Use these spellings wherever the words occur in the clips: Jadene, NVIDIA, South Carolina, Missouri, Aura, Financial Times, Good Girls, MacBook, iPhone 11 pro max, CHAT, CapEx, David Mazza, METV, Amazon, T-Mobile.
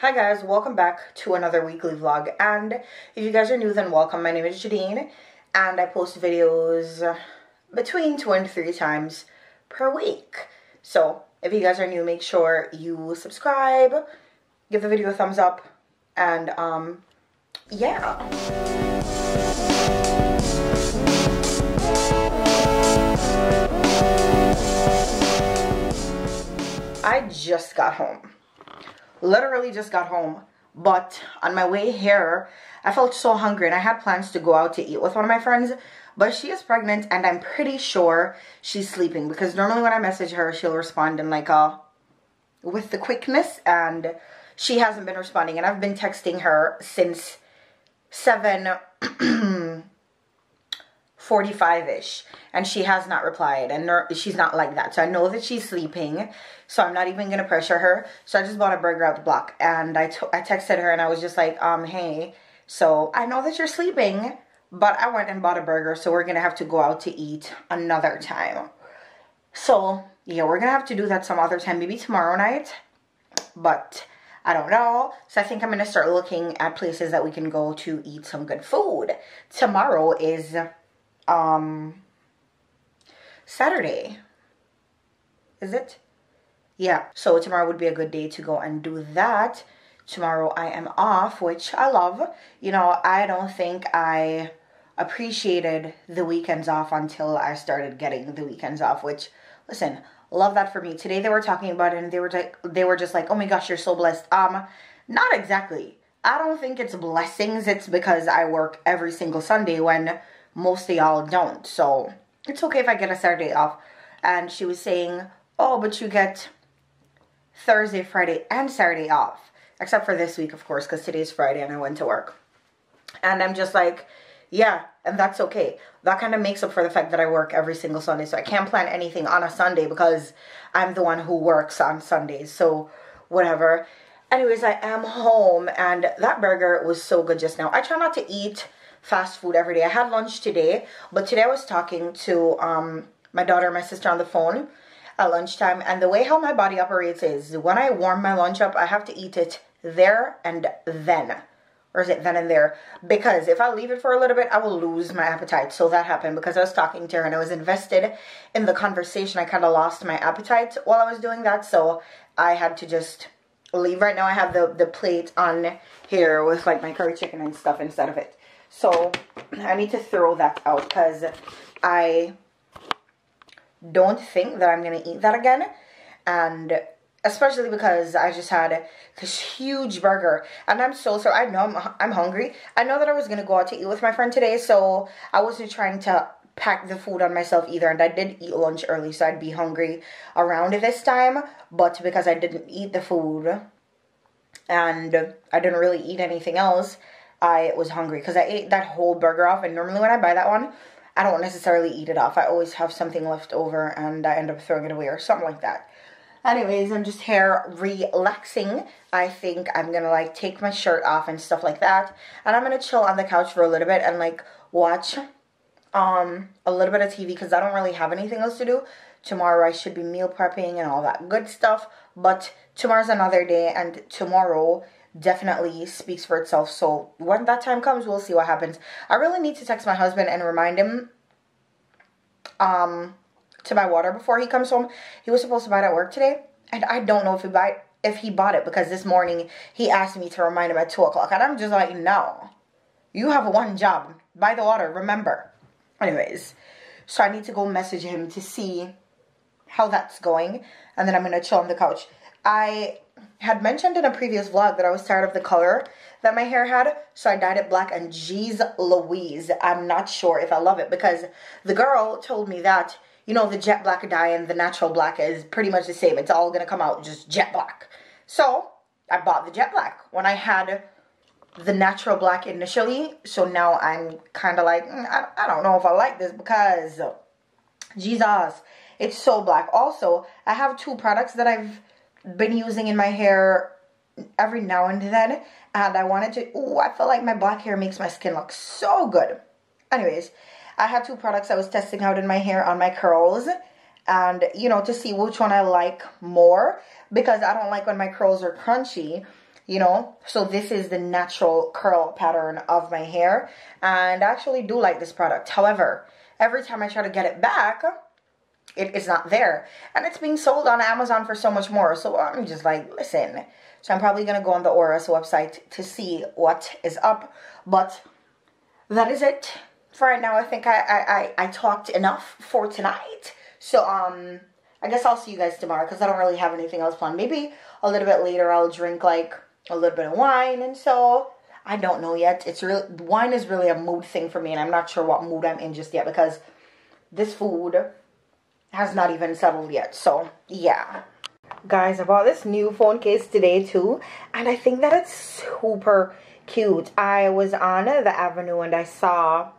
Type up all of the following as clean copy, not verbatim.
Hi guys, welcome back to another weekly vlog, and if you guys are new, then welcome. My name is Jadene and I post videos between 2 and 3 times per week. So if you guys are new, make sure you subscribe, give the video a thumbs up, and yeah. I just got home, literally just got home, but on my way here I felt so hungry and I had plans to go out to eat with one of my friends, but she is pregnant and I'm pretty sure she's sleeping, because normally when I message her she'll respond in like with the quickness, and she hasn't been responding, and I've been texting her since 7:45ish, and she has not replied, and she's not like that, so I know that she's sleeping, so I'm not even gonna pressure her. So I just bought a burger out the block, and I texted her and I was just like, hey, so I know that you're sleeping, but I went and bought a burger, so we're gonna have to go out to eat another time. So yeah, we're gonna have to do that some other time, maybe tomorrow night, but I don't know. So I think I'm gonna start looking at places that we can go to eat some good food. Tomorrow is Saturday, is it? Yeah, so tomorrow would be a good day to go and do that. Tomorrow I am off, which I love. You know, I don't think I appreciated the weekends off until I started getting the weekends off, which, listen, love that for me. Today they were talking about it and they were just like, oh my gosh, you're so blessed. Not exactly. I don't think it's blessings. It's because I work every single Sunday when most of y'all don't, so it's okay if I get a Saturday off. And she was saying, oh, but you get Thursday, Friday, and Saturday off, except for this week, of course, because today's Friday and I went to work. And I'm just like, yeah, and that's okay. That kind of makes up for the fact that I work every single Sunday, so I can't plan anything on a Sunday because I'm the one who works on Sundays, so whatever. Anyways, I am home, and that burger was so good just now. I try not to eat fast food every day. I had lunch today, but today I was talking to my daughter and my sister on the phone at lunchtime, and the way how my body operates is when I warm my lunch up, I have to eat it there and then, or is it then and there, because if I leave it for a little bit, I will lose my appetite. So that happened because I was talking to her and I was invested in the conversation. I kind of lost my appetite while I was doing that, so I had to just leave. Right now I have the plate on here with like my curry chicken and stuff instead of it. So I need to throw that out because I don't think that I'm going to eat that again. And especially because I just had this huge burger. And I'm so sorry. I know I'm hungry. I know that I was going to go out to eat with my friend today, so I wasn't trying to pack the food on myself either. And I did eat lunch early, so I'd be hungry around this time. But because I didn't eat the food and I didn't really eat anything else, I was hungry because I ate that whole burger off, and normally when I buy that one, I don't necessarily eat it off. I always have something left over and I end up throwing it away or something like that. Anyways, I'm just here relaxing. I think I'm gonna like take my shirt off and stuff like that, and I'm gonna chill on the couch for a little bit and like watch a little bit of TV because I don't really have anything else to do. Tomorrow I should be meal prepping and all that good stuff, but tomorrow's another day, and tomorrow definitely speaks for itself. So when that time comes, we'll see what happens. I really need to text my husband and remind him to buy water before he comes home. He was supposed to buy it at work today, and I don't know if he bought it, because this morning he asked me to remind him at 2 o'clock, and I'm just like, no, you have one job, buy the water, remember. Anyways, so I need to go message him to see how that's going, and then I'm gonna chill on the couch. I had mentioned in a previous vlog that I was tired of the color that my hair had, so I dyed it black, and geez Louise, I'm not sure if I love it, because the girl told me that, you know, the jet black dye and the natural black is pretty much the same. It's all gonna come out just jet black. So I bought the jet black when I had the natural black initially, so now I'm kind of like, I don't know if I like this, because Jesus, it's so black. Also, I have two products that I've been using in my hair every now and then, and I wanted to, ooh, I feel like my black hair makes my skin look so good. Anyways, I had two products I was testing out in my hair on my curls, and you know, to see which one I like more, because I don't like when my curls are crunchy, you know. So this is the natural curl pattern of my hair, and I actually do like this product. However, every time I try to get it back, it is not there, and it's being sold on Amazon for so much more. So I'm just like, listen. So I'm probably gonna go on the Aura's website to see what is up, but that is it for right now. I think I talked enough for tonight. So I guess I'll see you guys tomorrow, because I don't really have anything else planned. Maybe a little bit later I'll drink like a little bit of wine, and so I don't know yet. It's really, wine is really a mood thing for me, and I'm not sure what mood I'm in just yet, because this food has not even settled yet. So yeah, guys, I bought this new phone case today too, and I think that it's super cute. I was on the avenue and I saw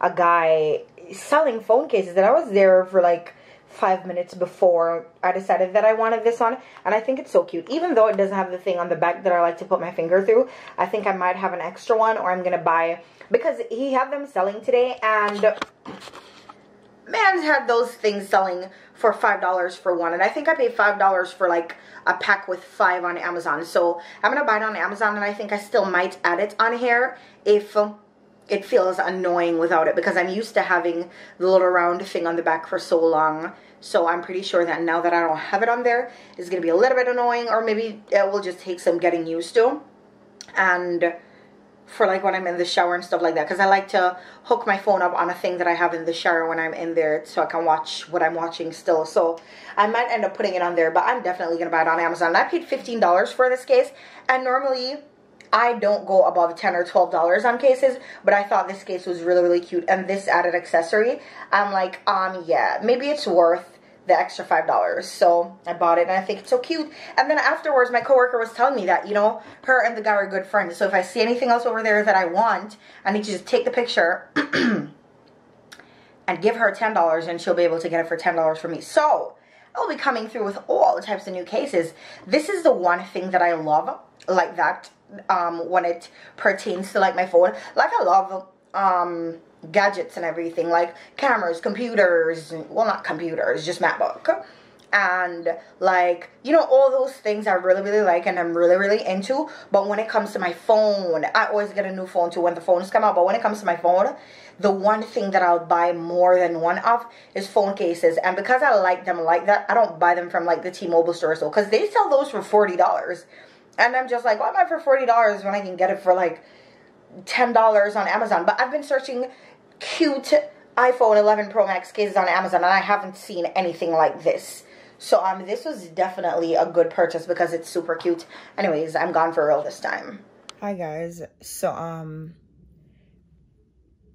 a guy selling phone cases, that I was there for like 5 minutes before I decided that I wanted this one, and I think it's so cute. Even though it doesn't have the thing on the back that I like to put my finger through, I think I might have an extra one, or I'm gonna buy, because he had them selling today, and man's had those things selling for $5 for one, and I think I paid $5 for like a pack with 5 on Amazon. So I'm gonna buy it on Amazon, and I think I still might add it on here if it feels annoying without it, because I'm used to having the little round thing on the back for so long. So I'm pretty sure that now that I don't have it on there, it's gonna be a little bit annoying, or maybe it will just take some getting used to, and for like when I'm in the shower and stuff like that, because I like to hook my phone up on a thing that I have in the shower when I'm in there, so I can watch what I'm watching still. So I might end up putting it on there, but I'm definitely gonna buy it on Amazon. I paid $15 for this case, and normally I don't go above $10 or $12 on cases, but I thought this case was really, really cute, and this added accessory, I'm like, yeah, maybe it's worth the extra $5. So I bought it, and I think it's so cute. And then afterwards, my coworker was telling me that, you know, her and the guy are good friends, so if I see anything else over there that I want, I need to just take the picture and give her $10, and she'll be able to get it for $10 from me. So I'll be coming through with all types of new cases. This is the one thing that I love, like that, when it pertains to like my phone. Like, I love gadgets and everything, like cameras, computers, well, not computers, just MacBook, and like, you know, all those things I really, really like, and I'm really, really into. But when it comes to my phone, I always get a new phone too when the phones come out, but when it comes to my phone, the one thing that I'll buy more than one of is phone cases. And because I like them like that, I don't buy them from like the T-Mobile store, so, because they sell those for $40, and I'm just like, why am I for $40 when I can get it for like $10 on Amazon? But I've been searching cute iPhone 11 Pro Max cases on Amazon, and I haven't seen anything like this. So this was definitely a good purchase because it's super cute. Anyways, I'm gone for real this time. Hi guys, so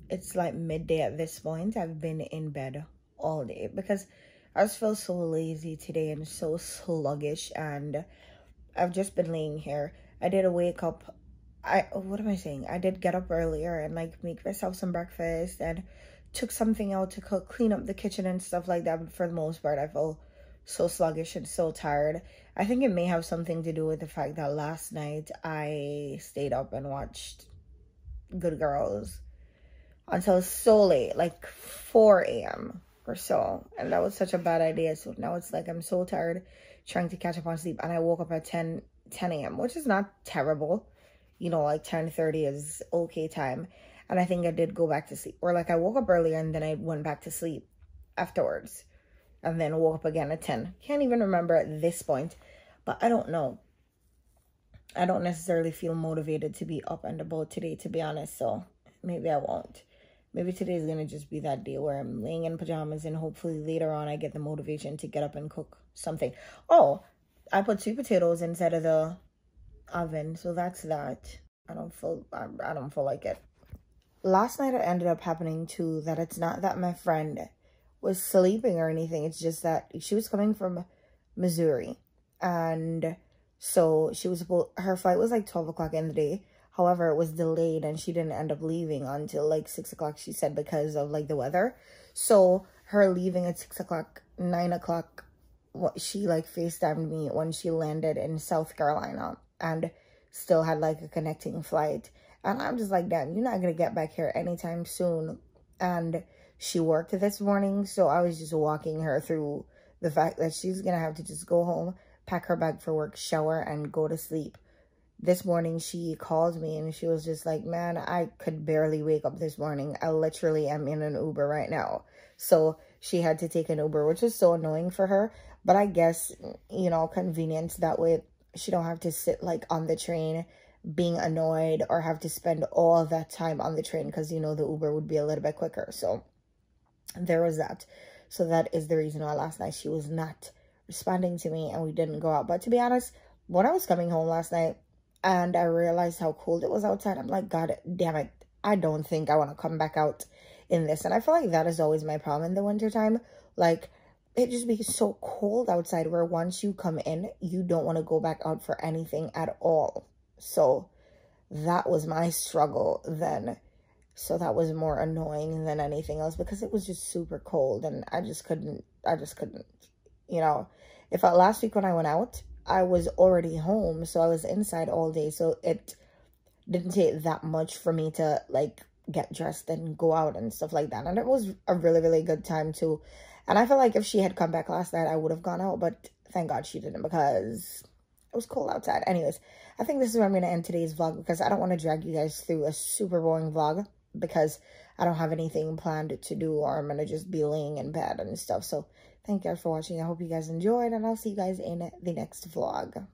it's like midday at this point. I've been in bed all day because I just feel so lazy today and so sluggish, and I've just been laying here. I did wake up, I did get up earlier and like make myself some breakfast and took something out to cook, clean up the kitchen and stuff like that. But for the most part, I feel so sluggish and so tired. I think it may have something to do with the fact that last night I stayed up and watched Good Girls until so late, like 4 a.m. or so, and that was such a bad idea. So now it's like I'm so tired trying to catch up on sleep, and I woke up at 10 a.m. which is not terrible. You know, like 10:30 is okay time, and I think I did go back to sleep, or like I woke up earlier and then I went back to sleep afterwards, and then woke up again at 10. Can't even remember at this point, but I don't know, I don't necessarily feel motivated to be up and about today, to be honest. So maybe I won't. Maybe today is gonna just be that day where I'm laying in pajamas, and hopefully later on I get the motivation to get up and cook something. Oh, I put sweet potatoes inside of the oven, so that's that. I don't feel like it. Last night it ended up happening too, that it's not that my friend was sleeping or anything, it's just that she was coming from Missouri, and so she was, her flight was like 12 o'clock in the day. However, it was delayed, and she didn't end up leaving until like 6 o'clock, she said, because of like the weather. So her leaving at 6 o'clock, 9 o'clock, she like FaceTimed me when she landed in South Carolina, and still had like a connecting flight. And I'm just like, damn, you're not gonna get back here anytime soon. And she worked this morning, so I was just walking her through the fact that she's gonna have to just go home, pack her bag for work, shower, and go to sleep. this morning she called me and she was just like, man, I could barely wake up this morning. I literally am in an Uber right now. So she had to take an Uber, which is so annoying for her. But I guess, you know, convenience. That way she don't have to sit like on the train being annoyed or have to spend all that time on the train, because, you know, the Uber would be a little bit quicker. So there was that. So that is the reason why last night she was not responding to me and we didn't go out. But to be honest, when I was coming home last night and I realized how cold it was outside, I'm like, God damn it, I don't think I want to come back out in this. And I feel like that is always my problem in the wintertime. Like, it just be so cold outside where once you come in, you don't want to go back out for anything at all. So that was my struggle then. So that was more annoying than anything else because it was just super cold and I just couldn't, you know. If last week when I went out, I was already home, so I was inside all day. So it didn't take that much for me to like get dressed and go out and stuff like that. And it was a really, really good time too. And I feel like if she had come back last night, I would have gone out, but thank God she didn't because it was cold outside. Anyways, I think this is where I'm going to end today's vlog because I don't want to drag you guys through a super boring vlog because I don't have anything planned to do, or I'm going to just be laying in bed and stuff. So thank you guys for watching. I hope you guys enjoyed, and I'll see you guys in the next vlog.